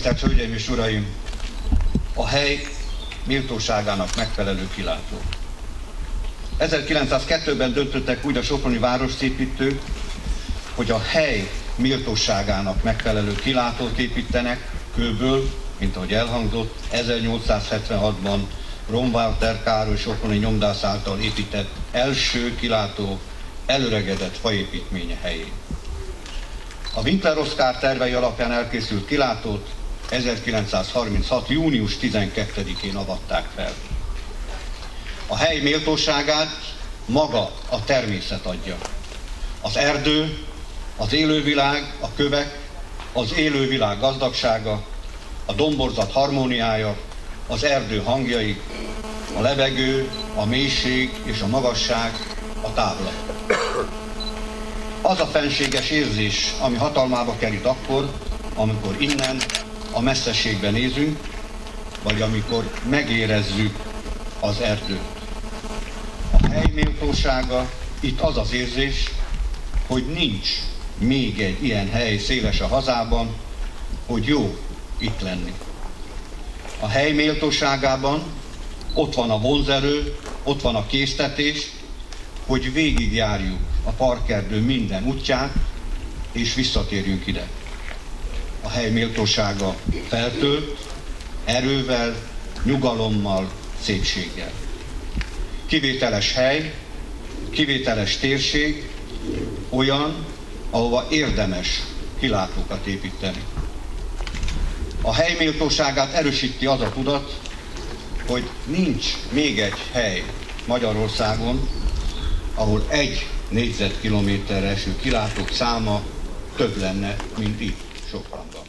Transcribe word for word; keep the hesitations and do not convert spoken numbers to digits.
Tisztelt Hölgyeim és Uraim! A hely méltóságának megfelelő kilátó. ezerkilencszázkettőben döntöttek úgy a soproni városépítők, hogy a hely méltóságának megfelelő kilátót építenek kőből, mint ahogy elhangzott, ezernyolcszázhetvenhatban Rombauer Károly soproni nyomdász által épített első kilátó elöregedett faépítménye helyén. A Winkler-Oszkár tervei alapján elkészült kilátót ezerkilencszázharminchat június tizenkettedikén avatták fel. A hely méltóságát maga a természet adja. Az erdő, az élővilág, a kövek, az élővilág gazdagsága, a domborzat harmóniája, az erdő hangjai, a levegő, a mélység és a magasság, a távlat. Az a fenséges érzés, ami hatalmába kerít akkor, amikor innen a messzeségbe nézünk, vagy amikor megérezzük az erdőt. A hely méltósága, itt az az érzés, hogy nincs még egy ilyen hely széles a hazában, hogy jó itt lenni. A hely méltóságában ott van a vonzerő, ott van a késztetés, hogy végigjárjuk a parkerdő minden útját, és visszatérjünk ide. A hely méltósága feltölt erővel, nyugalommal, szépséggel. Kivételes hely, kivételes térség, olyan, ahova érdemes kilátókat építeni. A hely méltóságát erősíti az a tudat, hogy nincs még egy hely Magyarországon, ahol egy négyzetkilométerre eső kilátók száma több lenne, mint itt, Sopronban.